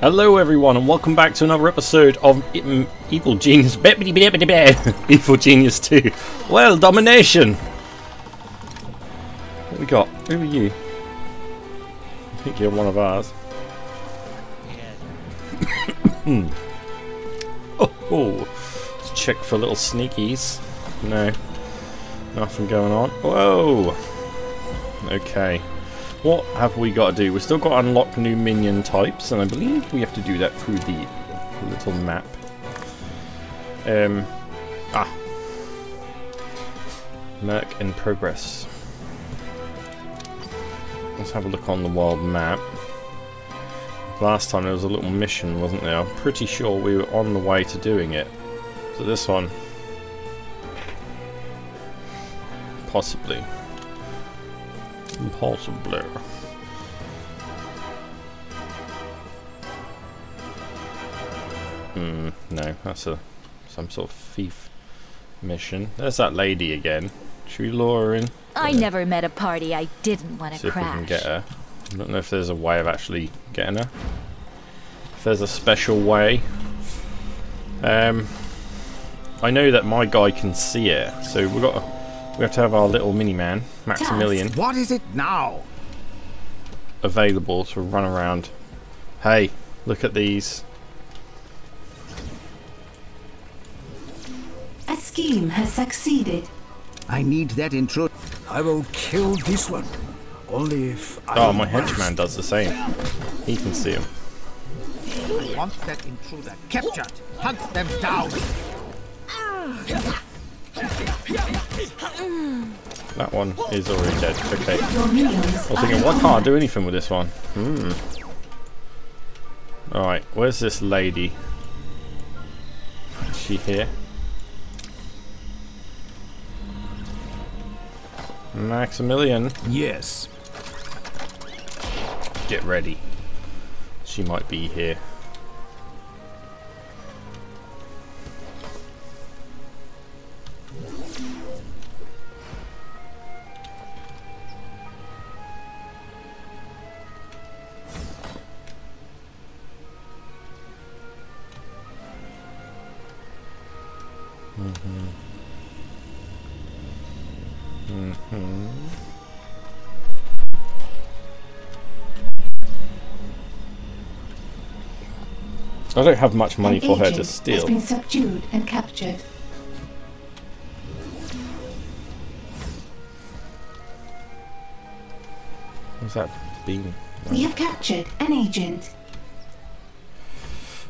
Hello everyone and welcome back to another episode of Evil Genius 2 World Domination. What we got? Who are you? I think you're one of ours. Yeah. Oh, let's check for little sneakies. No, nothing going on. Whoa. Okay. What have we got to do? We've still got to unlock new minion types, and I believe we have to do that through the little map. Merc in progress. Let's have a look on the world map. Last time there was a little mission, wasn't there? I'm pretty sure we were on the way to doing it. So this one. Possibly. Impossible. No, that's some sort of thief mission. There's that lady again. Should we lure her in? I never met a party I didn't want to crash. See if we can get her. I don't know if there's a way of actually getting her. If there's a special way. I know that my guy can see her, so we've got a... We have to have our little mini-man, Maximilian. What is it now? Available to run around. Hey, look at these. A scheme has succeeded. I need that intro. I will kill this one. Only if I... Oh, my henchman does the same. He can see him. I want that intruder captured. Hunt them down. That one is already dead. Okay. I was thinking, why can't I do anything with this one? Alright, where's this lady? Is she here? Maximilian? Yes. Get ready. She might be here. I don't have much money for her to steal. Has been subdued and captured. What's that beam? We have captured an agent.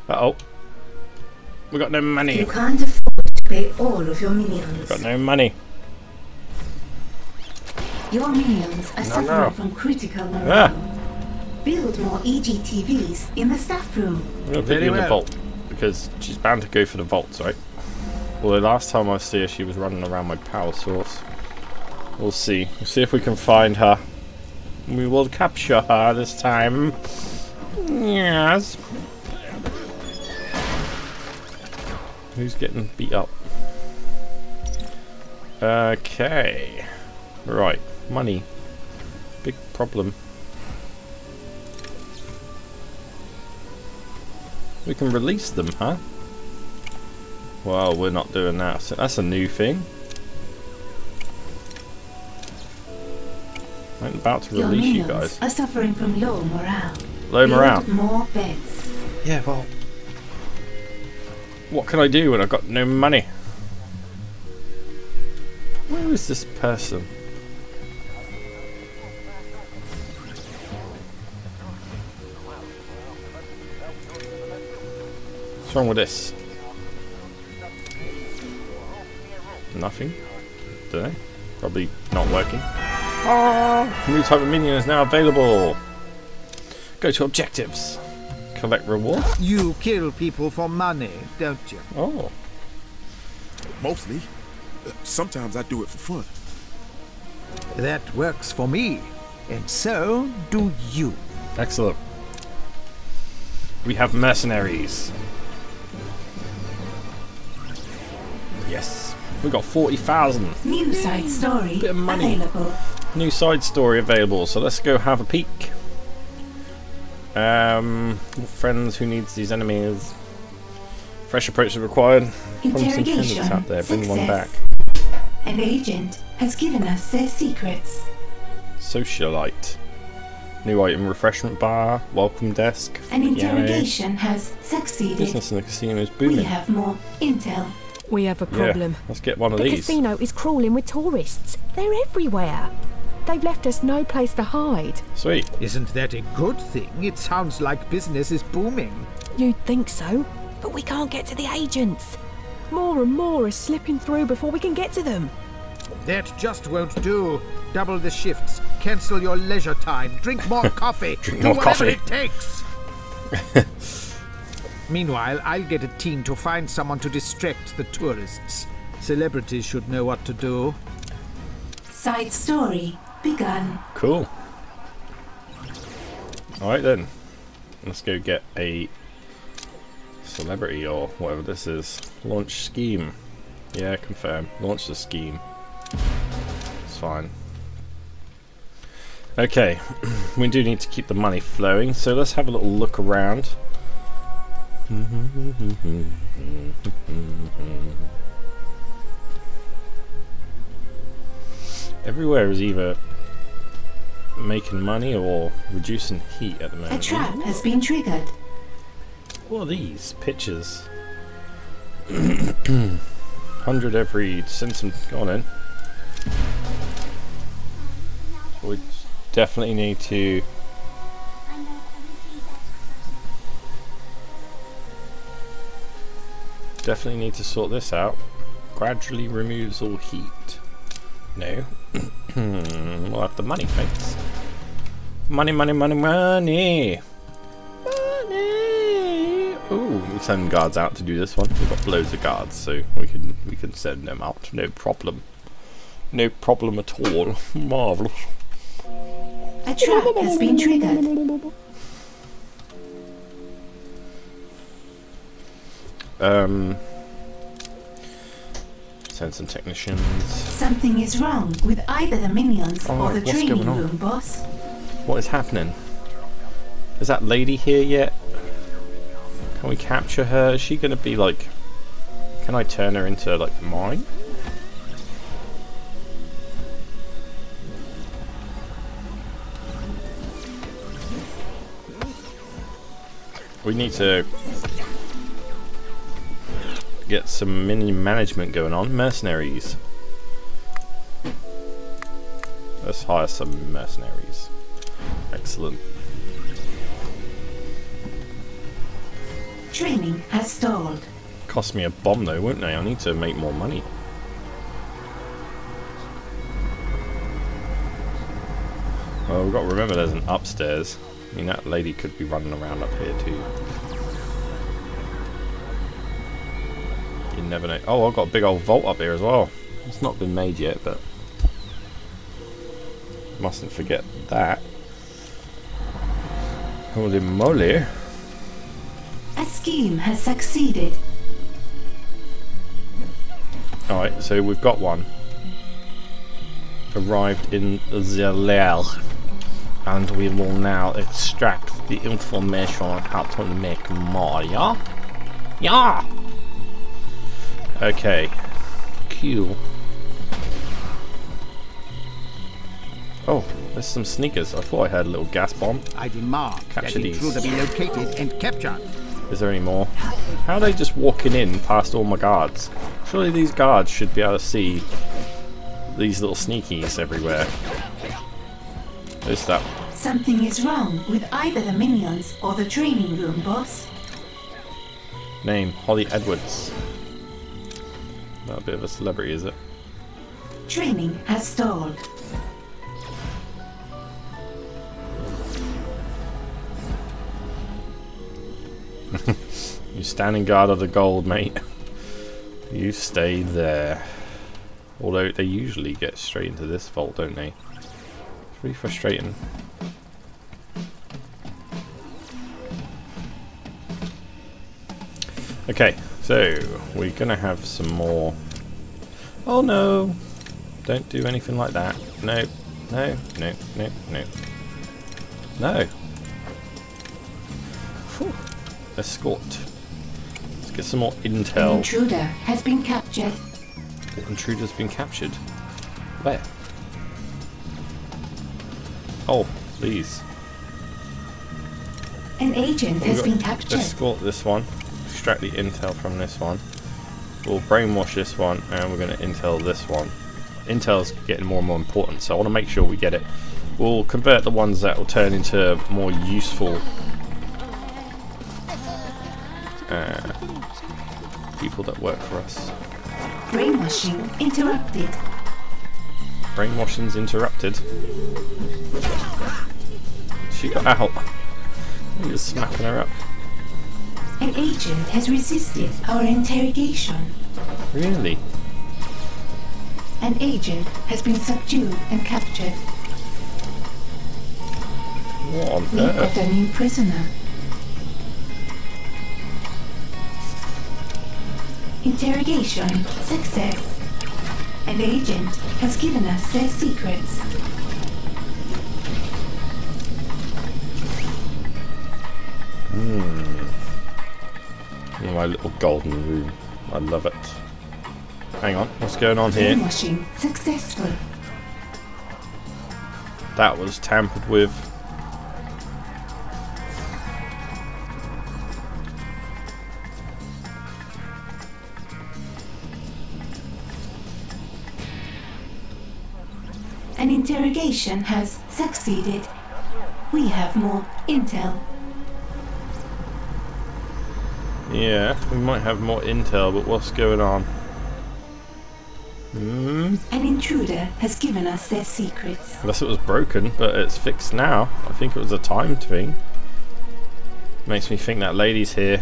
Uh-oh. We got no money. You can't afford to pay all of your minions. We've got no money. Your minions are suffering from critical morale. Build more EGTVs in the staff room. I'm going to put you in the vault, because she's bound to go for the vaults, right? Although last time I see her, she was running around my power source. We'll see. We'll see if we can find her. We will capture her this time. Yes. Who's getting beat up? Okay. Right. Money. Big problem. We can release them, huh? Well, we're not doing that. So that's a new thing. I'm about to release you guys. Are suffering from low morale. Low morale. More beds. Yeah, well... What can I do when I've got no money? Where is this person? What's wrong with this? Nothing. Don't know. Probably not working. Ah! New type of minion is now available. Go to objectives. Collect reward. You kill people for money, don't you? Oh. Mostly. Sometimes I do it for fun. That works for me. And so do you. Excellent. We have mercenaries. Yes, we got 40,000. New side story. Bit of money. Available. New side story available. So let's go have a peek. Friends, who needs these enemies? Fresh approaches required. Interrogation out there. Bring one back. An agent has given us their secrets. Socialite. New item, refreshment bar, welcome desk. An interrogation has succeeded. Business in the casino is booming. We have more intel. We have a problem. Yeah, let's get one of these. The casino is crawling with tourists. They're everywhere. They've left us no place to hide. Sweet. Isn't that a good thing? It sounds like business is booming. You'd think so, but we can't get to the agents. More and more is slipping through before we can get to them. That just won't do. Double the shifts. Cancel your leisure time. Drink more coffee. Drink more coffee. It takes. Meanwhile, I'll get a team to find someone to distract the tourists. Celebrities should know what to do. Side story begun. Cool. Alright then. Let's go get a celebrity or whatever this is. Launch scheme. Yeah, confirm. Launch the scheme. It's fine. Okay. We do need to keep the money flowing, so let's have a little look around. Everywhere is either making money or reducing heat at the moment. A trap has been triggered. What are these? Pictures. 100 every. Send some. Go on in. We definitely need to. Definitely need to sort this out. Gradually removes all heat. No. We'll have the money, thanks. Money, money, money, money! Money! Ooh, we send guards out to do this one. We've got loads of guards, so we can send them out. No problem. No problem at all. Marvellous. A trap has been triggered. Send some technicians. Something is wrong with either the minions or the training room, boss. What is happening? Is that lady here yet? Can we capture her? Is she going to be like... Can I turn her into like mine? We need to... get some mini management going on. Mercenaries. Let's hire some mercenaries. Excellent. Training has stalled. Cost me a bomb though, won't they? I need to make more money. Well, we've got to remember there's an upstairs. I mean, that lady could be running around up here too. You never know. Oh, I've got a big old vault up here as well. It's not been made yet, but mustn't forget that. Holy moly. A scheme has succeeded. Alright, so we've got one. Arrived in Zalel. And we will now extract the information on how to make more, yeah? Yeah! Okay. Cool. Oh, there's some sneakers. I thought I had a little gas bomb. I demand capture that intruder be located and captured. Is there any more? How are they just walking in past all my guards? Surely these guards should be able to see these little sneakies everywhere. There's that. Something is wrong with either the minions or the training room, boss. Name, Holly Edwards. Not a bit of a celebrity, is it? Training has stalled. You standing guard of the gold, mate. You stay there. Although they usually get straight into this vault, don't they? It's pretty frustrating. Okay. So, we're gonna have some more. Oh no! Don't do anything like that. No, no, no, no, no. No! Escort. Let's get some more intel. An intruder has been captured. The intruder's been captured. Where? Oh, please. An agent has been captured. Escort this one. Extract the intel from this one. We'll brainwash this one, and we're going to intel this one. Intel's getting more and more important, so I want to make sure we get it. We'll convert the ones that will turn into more useful people that work for us. Brainwashing interrupted. Brainwashing's interrupted. She got out. I'm just smacking her up. An agent has resisted our interrogation. Really? An agent has been subdued and captured. What on earth? We've got a new prisoner. Interrogation success. An agent has given us their secrets. My little golden room. I love it. Hang on, what's going on here? Brainwashing successful. That was tampered with. An interrogation has succeeded. We have more intel. Yeah, we might have more intel, but what's going on? An intruder has given us their secrets. Unless it was broken, but it's fixed now. I think it was a timed thing. Makes me think that lady's here.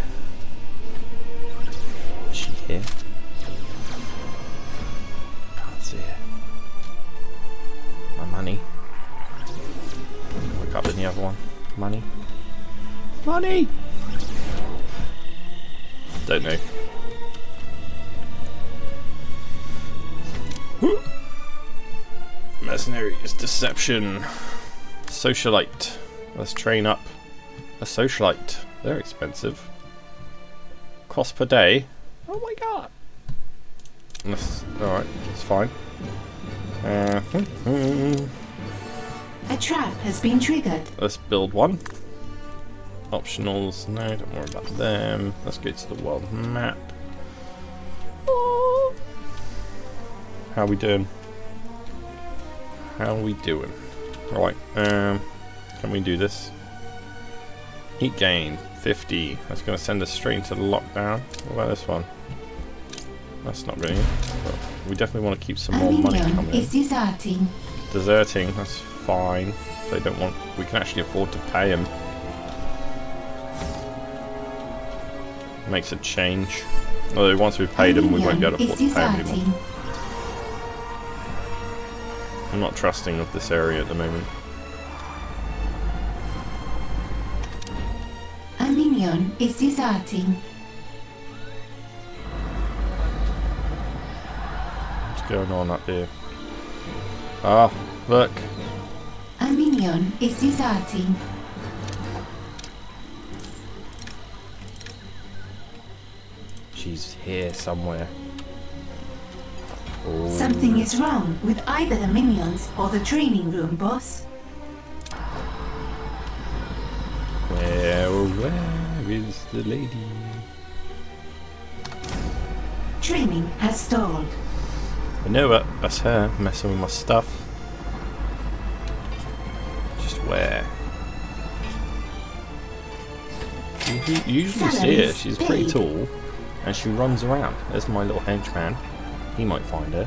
Is she here? Can't see her. My money. Wake up in the other one. Money. Money! Don't know. Woo. Mercenary is deception. Socialite. Let's train up a socialite. They're expensive. Cost per day. Oh my god. Alright, that's fine. A trap has been triggered. Let's build one. Optionals, no, don't worry about them. Let's go to the world map. How we doing? How we doing? Right, can we do this? Heat gain, 50. That's going to send us straight into lockdown. What about this one? That's not really good. But we definitely want to keep some more money coming in. Deserting. Deserting, that's fine. They don't want, we can actually afford to pay them. Makes a change. Although once we've paid them, we won't be able to afford to pay them anymore. I'm not trusting of this area at the moment. A minion is deserting. What's going on up here? Ah, look. A minion is deserting. She's here somewhere. Ooh. Something is wrong with either the minions or the training room, boss. Where is the lady? Training has stalled. I know it. That's her messing with my stuff. Just where? You usually see her. She's pretty tall. And she runs around. There's my little henchman. He might find her.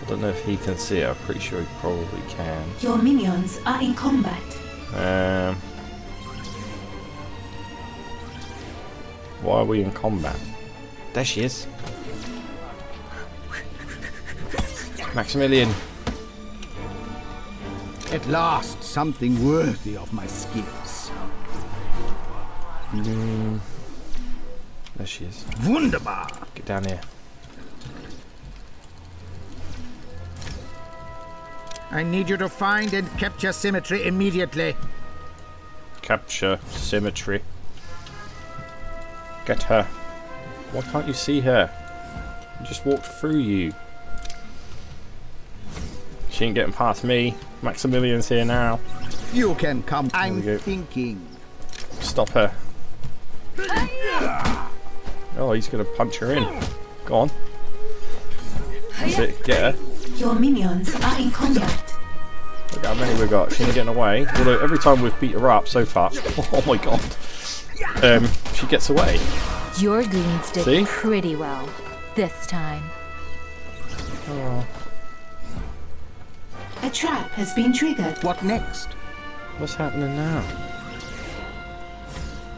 I don't know if he can see her. I'm pretty sure he probably can. Your minions are in combat. Why are we in combat? There she is. Maximilian. At last, something worthy of my skills. There she is. Wunderbar! Get down here. I need you to find and capture Symmetry immediately. Capture Symmetry. Get her. Why can't you see her? I just walked through you. She ain't getting past me. Maximilian's here now. You can come. I'm thinking. Stop her. Oh, he's going to punch her in. Go on. That's it. Get her. Your minions are in contact. Look how many we've got. She ain't getting away. Although every time we've beat her up so far. Oh my god. She gets away. Your goons did pretty well this time. Oh. A trap has been triggered. What next? What's happening now?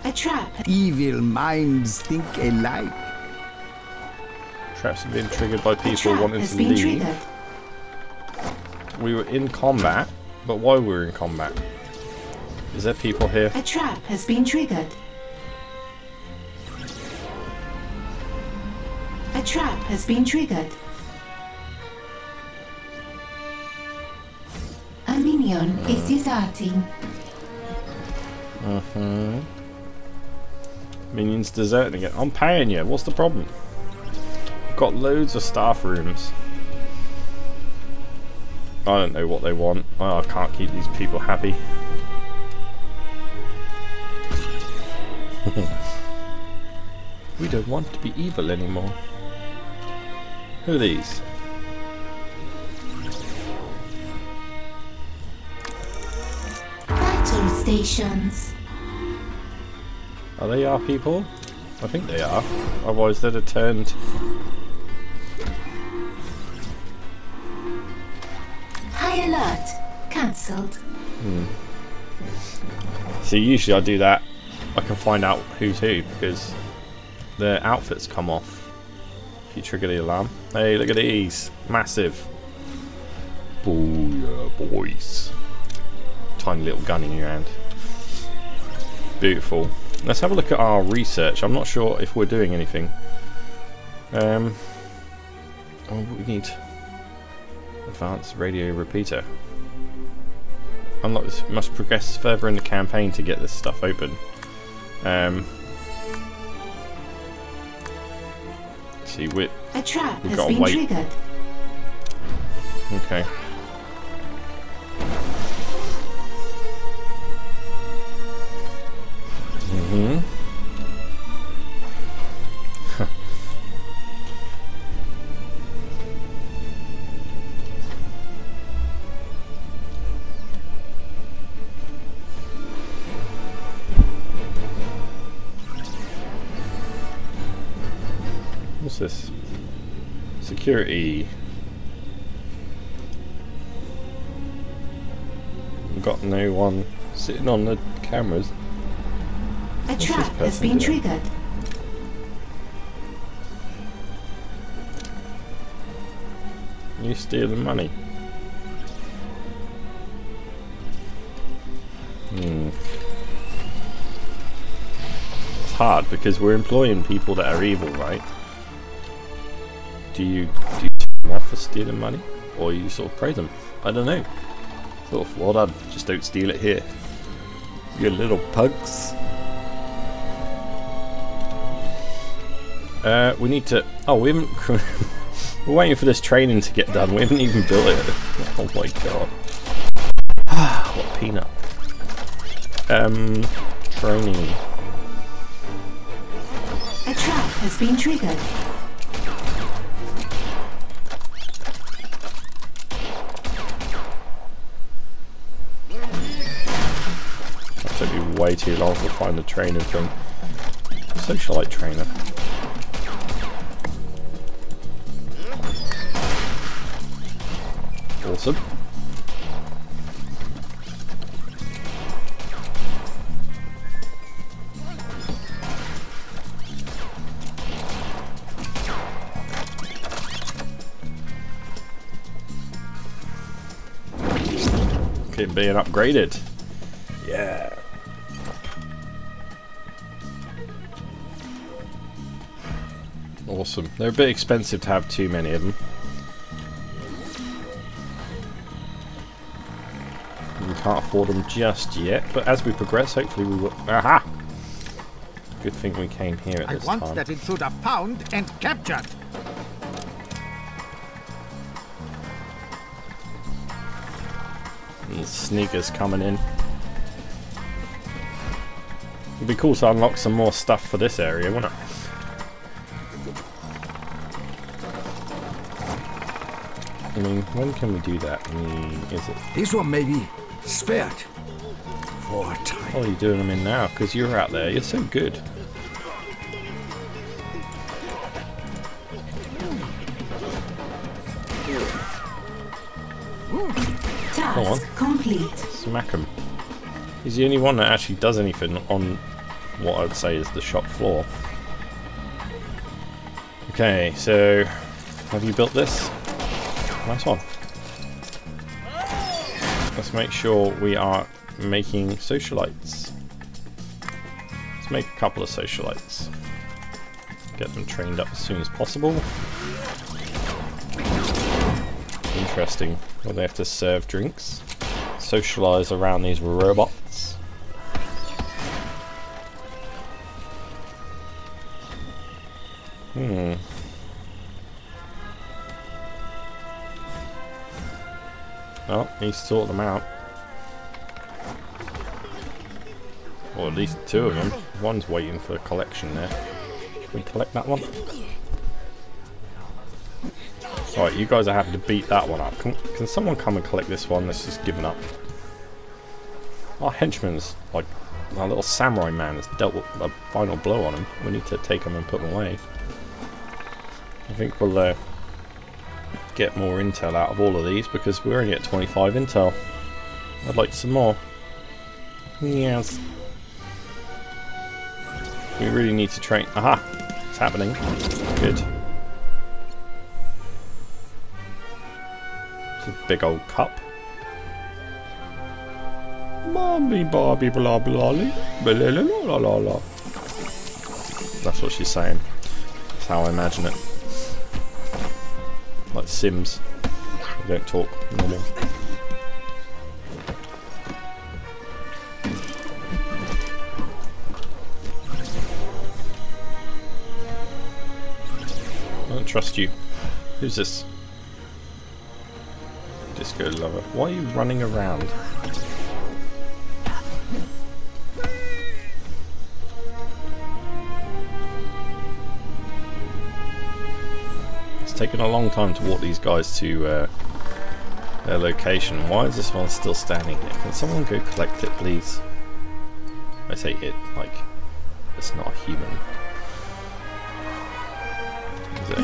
A trap. Evil minds think alike. Traps have been triggered by people wanting to leave. We were in combat, but why were we in combat? Is there people here? A trap has been triggered. A trap has been triggered. Is deserting. Minions deserting it. I'm paying you. What's the problem? I've got loads of staff rooms. I don't know what they want. Oh, I can't keep these people happy. We don't want to be evil anymore. Who are these? Stations. Are they our people? I think they are. Otherwise they'd have turned. High alert. Cancelled. See, usually I do that. I can find out who's who because their outfits come off if you trigger the alarm. Hey, look at these. Massive. Booyah, boys. Tiny little gun in your hand. Beautiful. Let's have a look at our research. I'm not sure if we're doing anything. Oh, we need advanced radio repeater. Unlock this. Must progress further in the campaign to get this stuff open. See, we've got to wait. Okay. What's this? Security. We've got no one sitting on the cameras. A trap has been triggered. You steal the money. It's hard because we're employing people that are evil, right? Do you take them off for stealing money? Or you sort of praise them? I don't know. Sort of, well done, just don't steal it here. You little pugs. We need to. Oh, we haven't. We're waiting for this training to get done. We haven't even built it. Oh my god. What a peanut. Training. A trap has been triggered. That took me way too long to find the trainer thing. Socialite trainer. Awesome. Okay, being upgraded. Yeah. Awesome. They're a bit expensive to have too many of them. Can't afford them just yet, but as we progress, hopefully we will. Aha! Good thing we came here at this time. I want that intruder found and captured. These sneakers coming in. It'd be cool to unlock some more stuff for this area, wouldn't it? I mean, when can we do that? Is it this one maybe spared for time? Oh, you're doing them in now because you're out there. You're so good. Come on, complete. Smack him. He's the only one that actually does anything on what I'd say is the shop floor. Okay, so have you built this? Nice one. Let's make sure we are making socialites. Let's make a couple of socialites. Get them trained up as soon as possible. Interesting. Well, they have to serve drinks. Socialize around these robots. Oh, need to sort them out. Or at least two of them. One's waiting for a collection there. Can we collect that one? Alright, you guys are having to beat that one up. Can someone come and collect this one that's just given up? Our henchman's, like, our little samurai man has dealt with a final blow on him. We need to take him and put him away. I think we'll, get more intel out of all of these because we're only at 25 intel. I'd like some more. Yes. We really need to train. Aha! It's happening. Good. It's a big old cup. Mommy Barbie blah blah la la la. That's what she's saying. That's how I imagine it. Like Sims, they don't talk normal. I don't trust you. Who's this? Disco lover. Why are you running around? Taken a long time to walk these guys to their location. Why is this one still standing here? Can someone go collect it, please? I say it like it's not a human.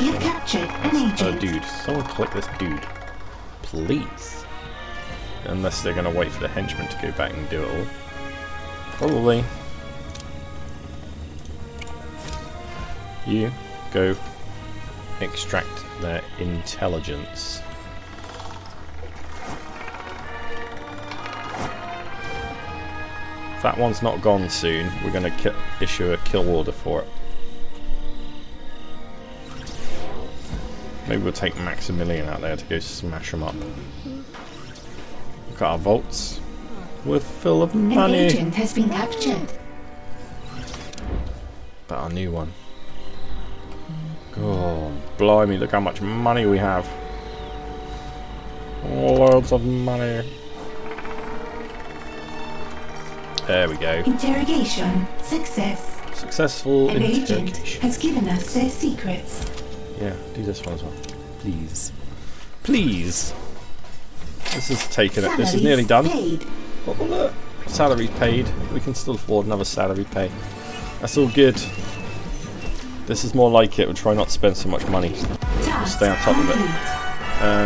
You captured an agent. Dude, someone collect this dude, please. Unless they're going to wait for the henchman to go back and do it all. Probably. You go. Extract their intelligence. If that one's not gone soon, we're going to issue a kill order for it. Maybe we'll take Maximilian out there to go smash him up. Look at our vaults. We're full of money. An agent has been captured. But our new one. Oh, blimey, look how much money we have. Loads of money. There we go. Interrogation. Success. Successful interrogation. An agent has given us their secrets. Yeah, do this one as well. Please. Please. This is taken. This is nearly done. Oh, look. Salary's paid. We can still afford another salary pay. That's all good. This is more like it. We'll try not to spend so much money. We'll stay on top of it.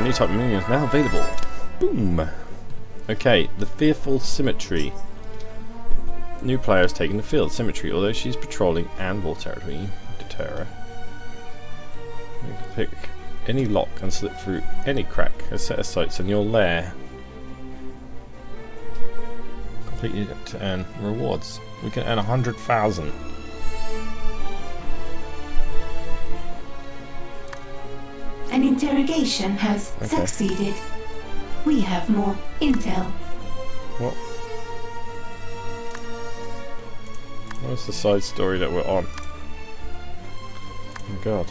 New type of minion is now available. Boom. Okay, the fearful Symmetry. New player has taken the field. Symmetry, although she's patrolling and war territory, deter her. You can pick any lock and slip through any crack and set her sights on your lair. Completely to earn rewards. We can earn 100,000. An interrogation has succeeded. We have more intel. What? Where's the side story that we're on? Oh my god.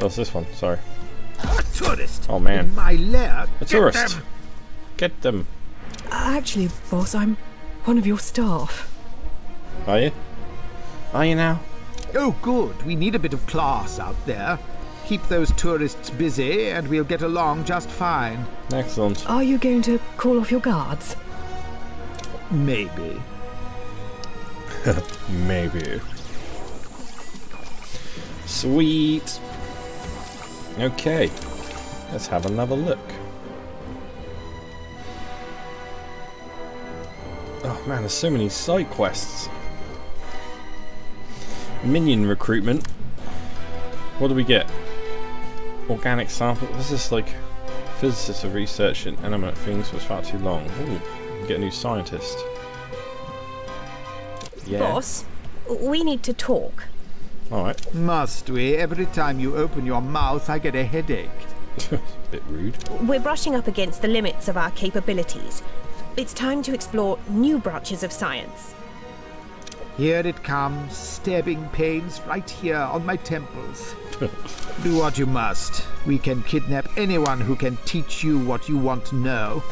Oh, it's this one, sorry. A tourist! Oh man. In my lair. A tourist! Get them! Actually, boss, I'm one of your staff. Are you? Are you now? Oh good, we need a bit of class out there. Keep those tourists busy and we'll get along just fine. Excellent. Are you going to call off your guards? Maybe. Maybe. Sweet. Okay, let's have another look. Oh man, there's so many side quests. Minion recruitment. What do we get? Organic sample. This is like physicists are researching inanimate things for far too long. Ooh, get a new scientist. Yeah. Boss, we need to talk. Alright. Must we? Every time you open your mouth, I get a headache. A bit rude. We're brushing up against the limits of our capabilities. It's time to explore new branches of science. Here it comes, stabbing pains right here on my temples. Do what you must. We can kidnap anyone who can teach you what you want to know.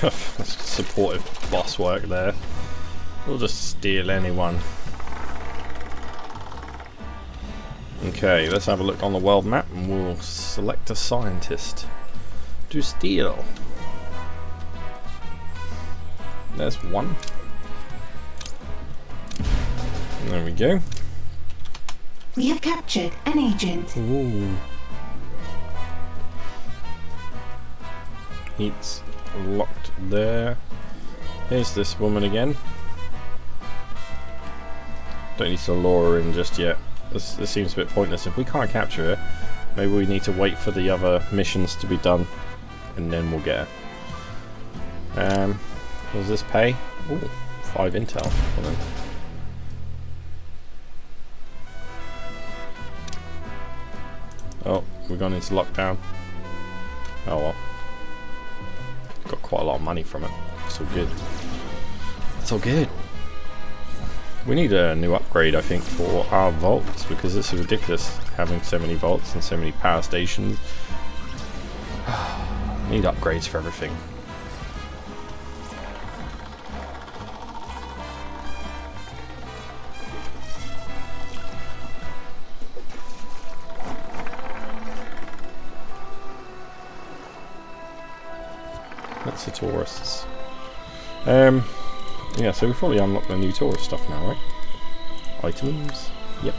That's supportive boss work there. We'll just steal anyone. Okay, let's have a look on the world map and we'll select a scientist to steal. There's one. There we go. We have captured an agent. Ooh. It's locked there. Here's this woman again. Don't need to lure her in just yet. This seems a bit pointless. If we can't capture her, maybe we need to wait for the other missions to be done and then we'll get her. What does this pay? Ooh, 5 intel. Oh, we've gone into lockdown. Oh well. Got quite a lot of money from it. It's all good. It's all good. We need a new upgrade, I think, for our vaults, because this is ridiculous having so many vaults and so many power stations. Need upgrades for everything. That's the tourists. Yeah, so we've probably unlocked the new tourist stuff now, right? Items? Yep.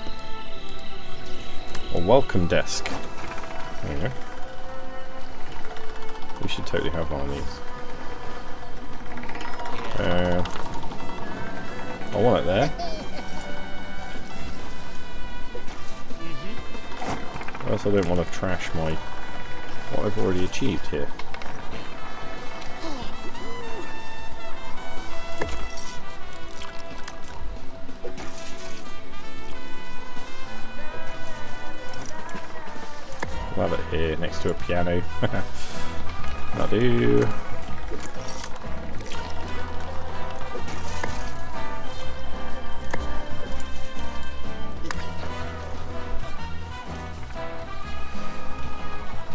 A welcome desk. There we go. We should totally have one of these. I want it there. Or else I don't want to trash my... what I've already achieved here. I'll have it here next to a piano. That'll do.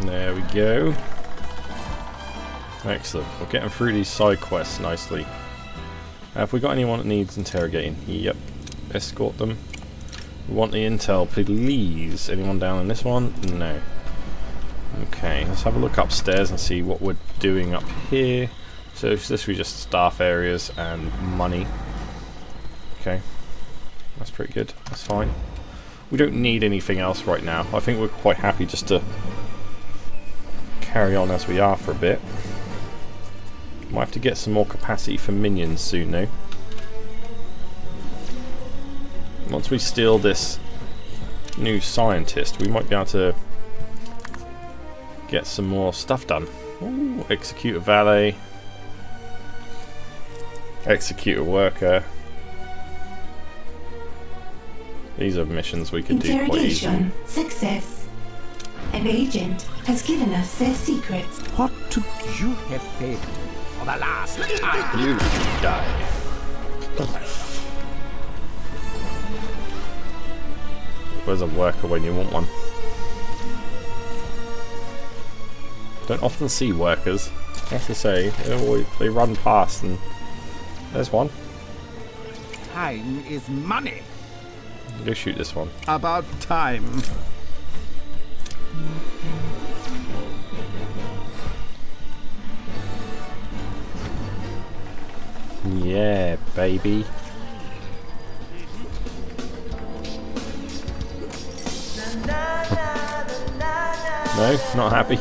There we go. Excellent. We're getting through these side quests nicely. Have we got anyone that needs interrogating? Yep. Escort them. We want the intel, please. Anyone down in this one? No. Okay, let's have a look upstairs and see what we're doing up here. So it's this we just staff areas and money. Okay, that's pretty good. That's fine. We don't need anything else right now. I think we're quite happy just to carry on as we are for a bit. Might have to get some more capacity for minions soon though. Once we steal this new scientist, we might be able to get some more stuff done. Ooh, execute a valet. Execute a worker. These are missions we could do quite easily. Interrogation. Success. An agent has given us their secrets. What do you have paid for the last time you died? Where's a worker when you want one? Don't often see workers. I have to say, they run past and... There's one. Time is money. Go shoot this one. About time. Yeah, baby. No, not happy.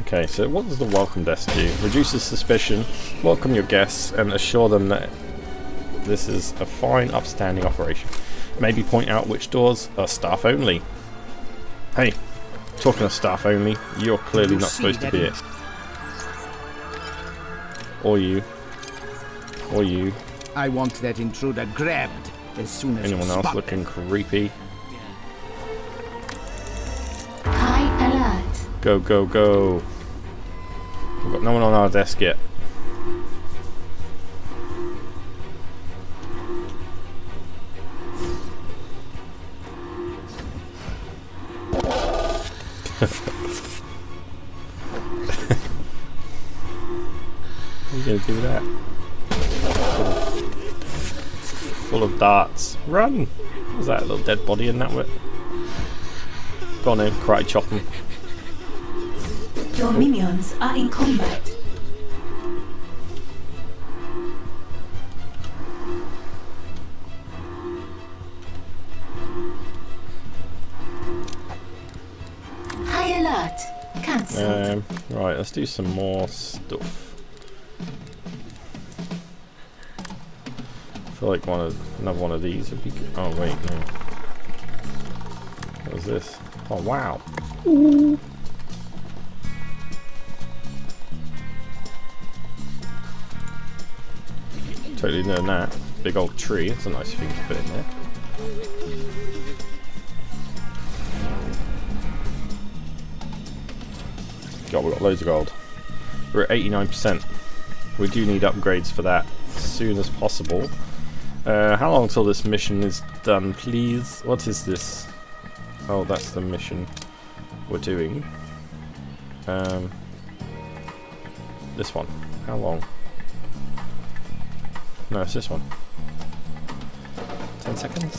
Okay, so what does the welcome desk do? Reduces suspicion, welcome your guests, and assure them that this is a fine, upstanding operation. Maybe point out which doors are staff only. Hey, talking of staff only, you're clearly not supposed to be it. Or you. Or you. I want that intruder grabbed as soon as anyone else looking creepy. High alert. Go, go, go. We've got no one on our desk yet. Do that. Full of darts. Run! Was that a little dead body in that whip? Go on in, karate chop him. Your minions are in combat. High alert. Cancelled. Right, let's do some more stuff. I feel like another one of these would be good. Oh wait, no. What was this? Oh wow. Ooh. Totally know that. Big old tree, that's a nice thing to put in there. God, we got loads of gold. We're at 89%. We do need upgrades for that as soon as possible. How long till this mission is done, please? What is this? Oh, that's the mission we're doing. This one. How long? No, it's this one. 10 seconds?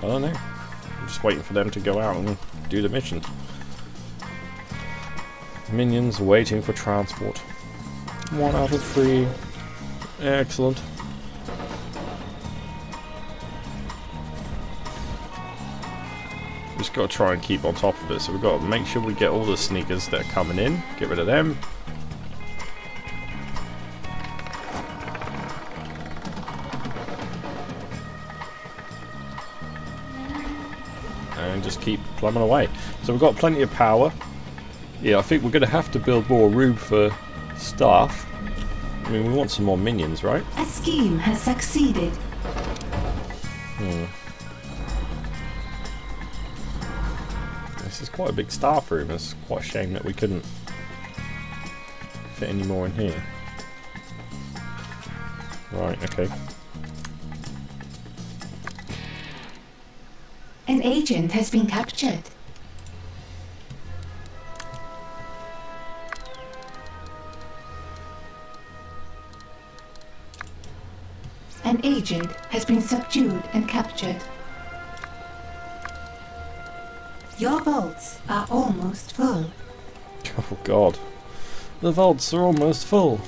I don't know. I'm just waiting for them to go out and do the mission. Minions waiting for transport. 1 out of 3. Excellent. Just got to try and keep on top of it, so we've got to make sure we get all the sneakers that are coming in, get rid of them. And just keep plumbing away. So we've got plenty of power. Yeah, I think we're going to have to build more room for staff. I mean, we want some more minions, right? A scheme has succeeded. This is quite a big staff room. It's quite a shame that we couldn't fit any more in here. Right, okay. An agent has been captured. An agent has been subdued and captured. Your vaults are almost full. Oh god. The vaults are almost full.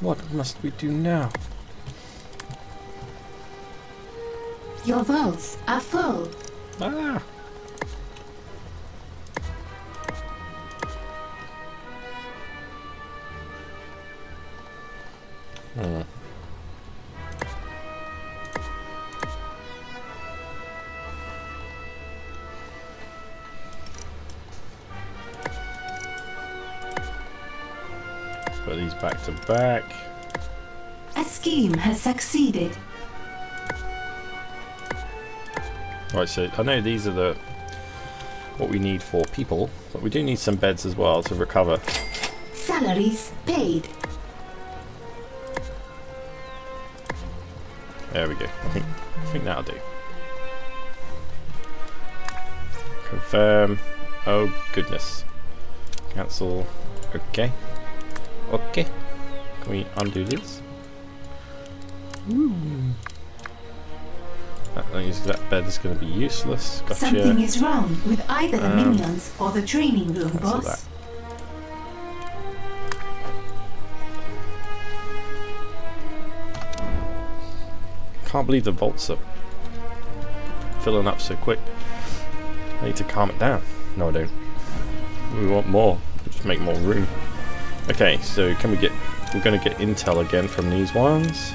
What must we do now? Your vaults are full. Ah! Hmm. Put these back to back. A scheme has succeeded. Alright, so I know these are the what we need for people, but we do need some beds as well to recover. Salaries paid. There we go. I think that'll do. Confirm. Oh goodness. Cancel. Okay. Okay. Can we undo this? Ooh. That bed is going to be useless. Gotcha. Something is wrong with either the minions or the training room, boss. Can't believe the vaults are filling up so quick. I need to calm it down. No, I don't. We want more. Just make more room. Okay, so can we get? We're going to get intel again from these ones.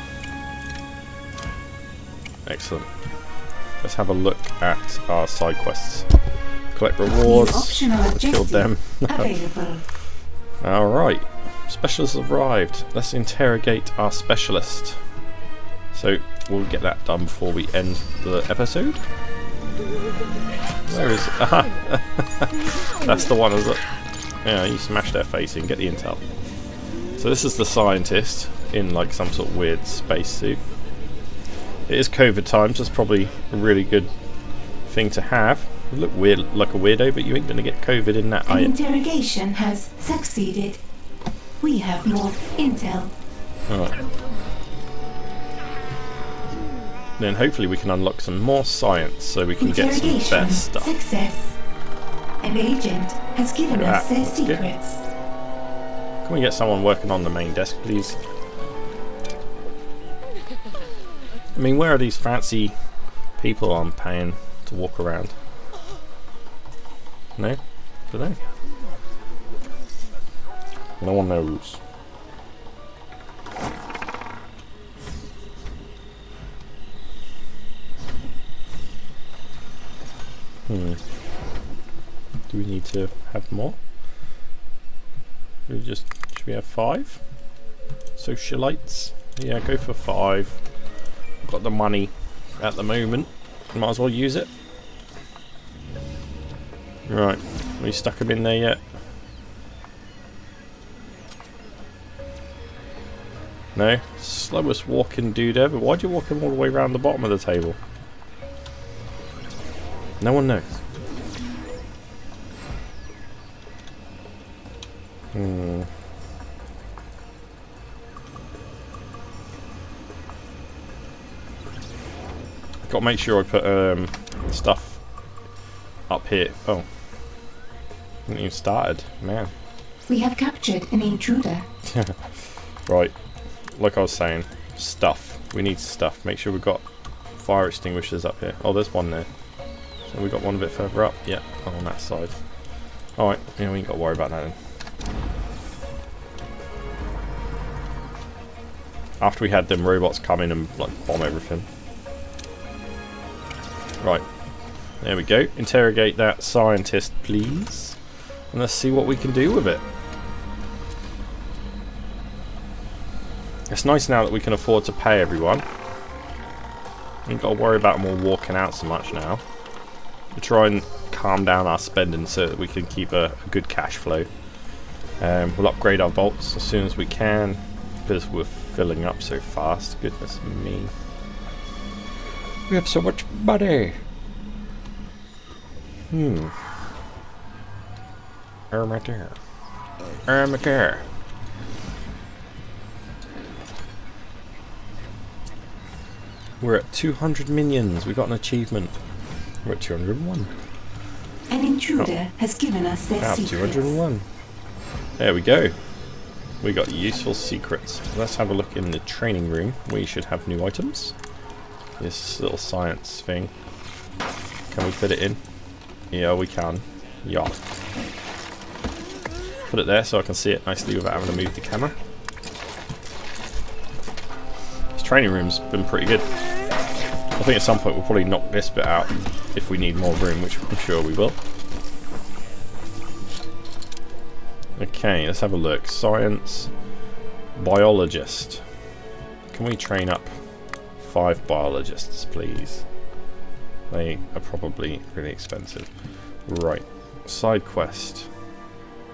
Excellent. Let's have a look at our side quests. Collect rewards. Kill them. Alright. Specialists arrived. Let's interrogate our specialist. So we'll get that done before we end the episode. Where is it? That's the one, is it? Yeah, you smash their face and get the intel. So this is the scientist in like some sort of weird space suit. It is COVID times, so it's probably a really good thing to have. You look weird, like a weirdo, but you ain't going to get COVID in that. Interrogation has succeeded. We have more intel. Alright. Then hopefully we can unlock some more science so we can get some better stuff. Success. An agent has given us their secrets. Can we get someone working on the main desk, please? I mean, where are these fancy people I'm paying to walk around? No? Do they? No one knows. Do we need to have more? Should we have 5? Socialites? Yeah, go for 5. Got the money at the moment. Might as well use it. Right, have we stuck them in there yet? No? Slowest walking dude ever. Why'd you walk him all the way around the bottom of the table? No one knows. Got to make sure I put stuff up here. Oh, I haven't even started, man. We have captured an intruder. Right, like I was saying, stuff. We need stuff. Make sure we've got fire extinguishers up here. Oh, there's one there. So we got one a bit further up. Yeah, on that side. All right, yeah, we ain't got to worry about that then. After we had them robots come in and like bomb everything. Right, there we go. Interrogate that scientist, please. And let's see what we can do with it. It's nice now that we can afford to pay everyone. Ain't got to worry about them all walking out so much now. We'll try and calm down our spending so that we can keep a good cash flow. We'll upgrade our vaults as soon as we can because we're filling up so fast. Goodness me. We have so much money. Armageddon. We're at 200 minions. We got an achievement. We're at 201. An intruder has given us their secrets. 201. There we go. We got useful secrets. Let's have a look in the training room. We should have new items. This little science thing. Can we fit it in? Yeah, we can. Yeah. Put it there so I can see it nicely without having to move the camera. This training room's been pretty good. I think at some point we'll probably knock this bit out if we need more room, which I'm sure we will. Okay, let's have a look. Science. Biologist. Can we train up 5 biologists, please? They are probably really expensive. Right, side quest.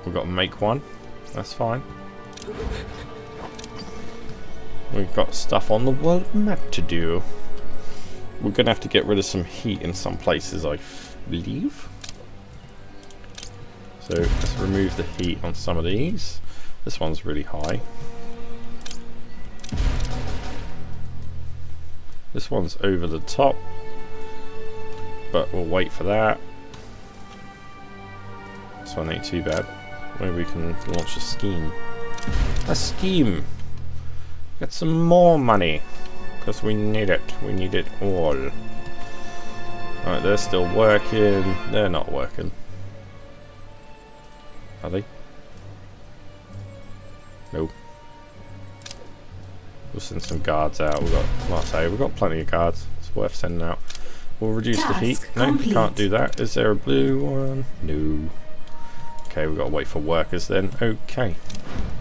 We've got to make one. That's fine. We've got stuff on the world map to do. We're going to have to get rid of some heat in some places, I believe. So let's remove the heat on some of these. This one's really high. This one's over the top. But we'll wait for that. This one ain't too bad. Maybe we can launch a scheme. A scheme! Get some more money. Because we need it. We need it all. Alright, they're still working. They're not working. Are they? No. We'll send some guards out. We've got, well, I say, we've got plenty of guards. It's worth sending out. We'll reduce the heat. No, we can't do that. Is there a blue one? No. Okay, we've got to wait for workers then. Okay.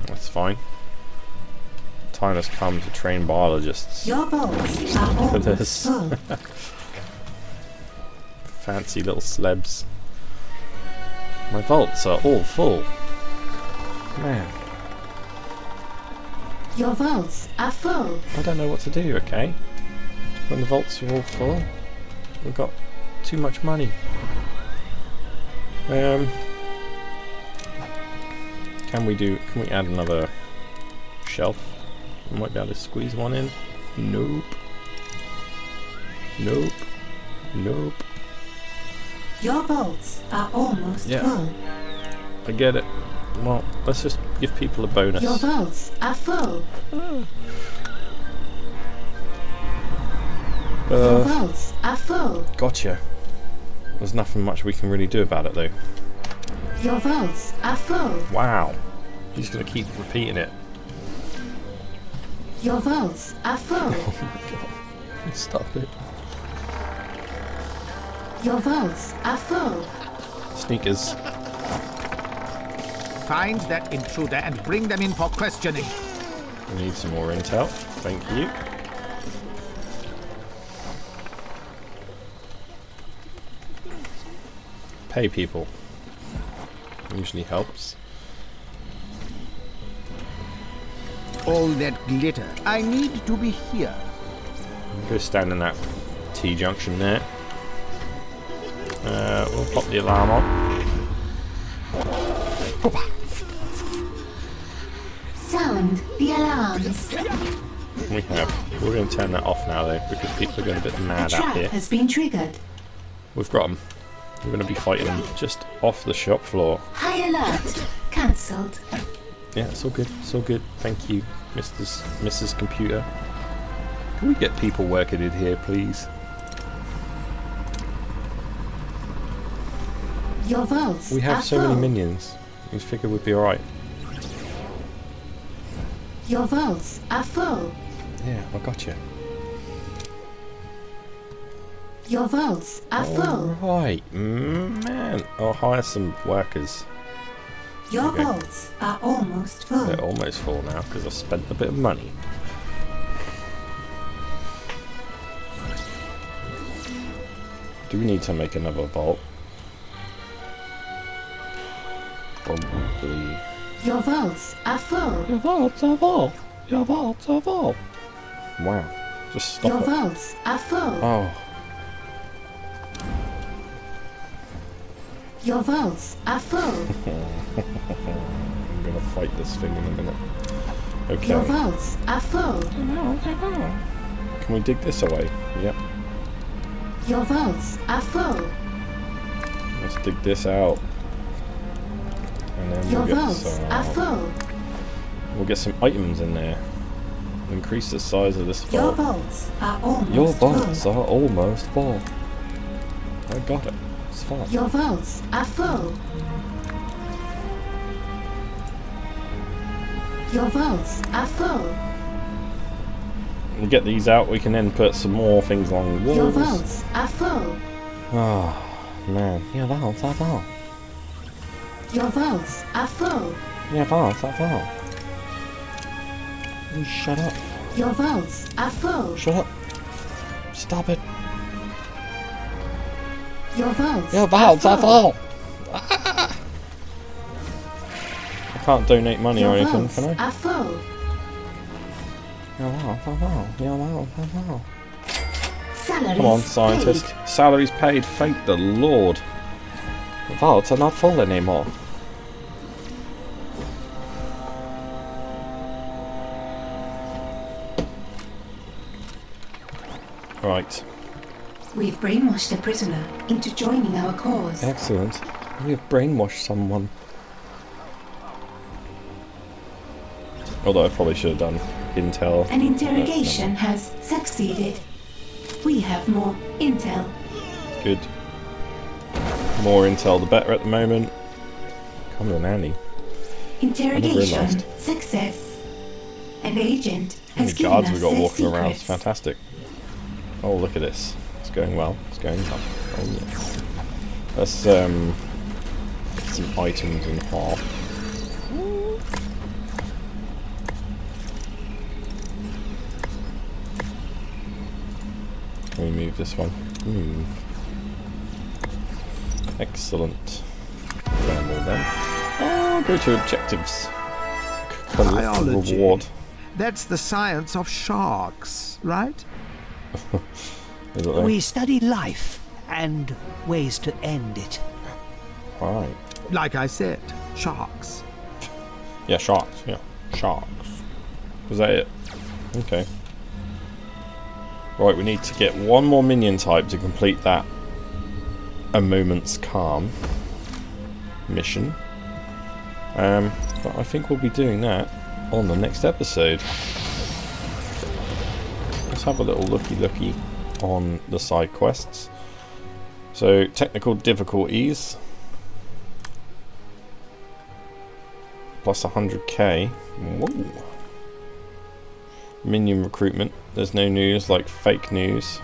That's fine. Time has come to train biologists. Your balls are for this. Fancy little slebs. My vaults are all full. Man. Your vaults are full. I don't know what to do, okay? When the vaults are all full, we've got too much money. Can we add another shelf? I might be able to squeeze one in. Nope. Nope. Nope. Your vaults are almost full. I get it. Well, let's just give people a bonus. Your vaults are full. Your vaults are full. Gotcha. There's nothing much we can really do about it, though. Your vaults are full. Wow. He's going to keep repeating it. Your vaults are full. Oh my god. Stop it. Your vaults are full. Sneakers. Find that intruder and bring them in for questioning. We need some more intel. Thank you. Pay people. Usually helps. All that glitter. I need to be here. Go stand in that T-junction there. We'll pop the alarm on. Sound the alarms. We have. We're going to turn that off now though, because people are going a bit mad out here. The trap has been triggered. We've got them. We're going to be fighting them just off the shop floor. High alert. Cancelled. Yeah, it's all good. It's all good. Thank you, Mrs. Computer. Can we get people working in here, please? Your vaults. We have so many minions. We figure we'd be alright. Your vaults are full. Yeah, I got you. Your vaults are full. Right, man. I'll hire some workers. Your vaults are almost full. They're almost full now because I've spent a bit of money. Do we need to make another vault? Probably. Your vaults are full. Your vaults are full. Your vaults are full. Wow. Just stop it. Your vaults are full. Oh. Your vaults are full. I'm gonna fight this thing in a minute. Okay. Your vaults are full. Can we dig this away? Yep. Your vaults are full. Let's dig this out. And then your vaults are full. We'll get some items in there. Increase the size of this vault. Your vaults are almost full. Your vaults are almost full. I got it. Your vaults are full. Your vaults are full. We get these out, we can then put some more things along the walls. Your vaults are full. Oh man, your vaults are full. Your vaults are full. Your vaults are full. Shut up. Your vaults are full. Shut up. Stop it. Your vows are full. I can't donate money or anything, can I? Come on, scientist. Salaries paid, thank the Lord. The vaults are not full anymore. Right. We've brainwashed a prisoner into joining our cause. Excellent. We have brainwashed someone. Although I probably should have done intel. An interrogation has succeeded. We have more intel. Good. More intel the better at the moment. Come on, Annie. Interrogation success. An agent has given us their secrets. How many guards we got walking around. It's fantastic. Oh, look at this. It's going well. It's going up. Oh, yes. Let's get some items in here. Let me move this one. Move. Excellent. Oh, go to objectives. Collect the reward. That's the science of sharks, right? We study life and ways to end it. Right. Like I said, sharks. Yeah, sharks. Yeah, sharks. Was that it? Okay. Right, we need to get one more minion type to complete that A Moment's Calm mission. But I think we'll be doing that on the next episode. Let's have a little looky-looky on the side quests. So, technical difficulties. Plus 100k. Whoa. Minion recruitment. There's no news, like fake news.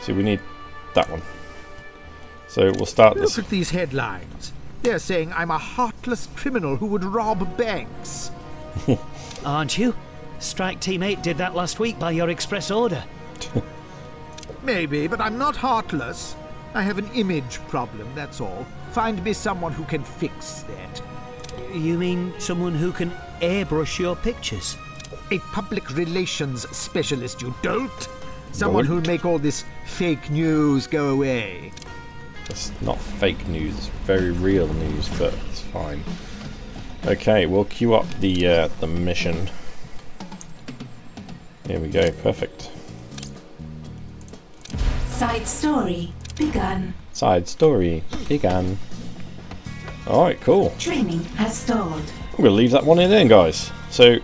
So we need that one. So we'll start this. Look at these headlines. They're saying I'm a heartless criminal who would rob banks. Aren't you? Strike Team 8 did that last week by your express order. Maybe, but I'm not heartless. I have an image problem, that's all. Find me someone who can fix that. You mean someone who can airbrush your pictures? A public relations specialist, you dolt. Someone who'll make all this fake news go away. It's not fake news, it's very real news, but it's fine. Okay, we'll queue up the mission. Here we go, perfect. Side story begun. Side story begun. Alright, cool. Training has stalled. I'm going to leave that one in there, guys. So,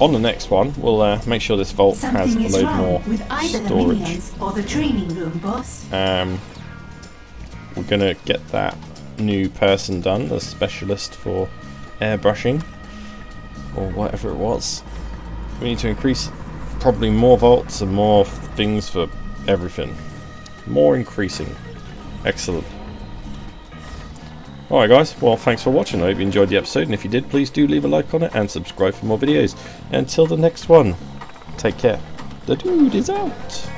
on the next one, we'll make sure this vault has a load more storage. Or the training room, boss. We're going to get that new person done, the specialist for airbrushing, or whatever it was. We need to increase probably more vaults and more things for everything. More increasing. Excellent. Alright guys, well thanks for watching, I hope you enjoyed the episode, and if you did, please do leave a like on it and subscribe for more videos. Until the next one, take care. The dude is out!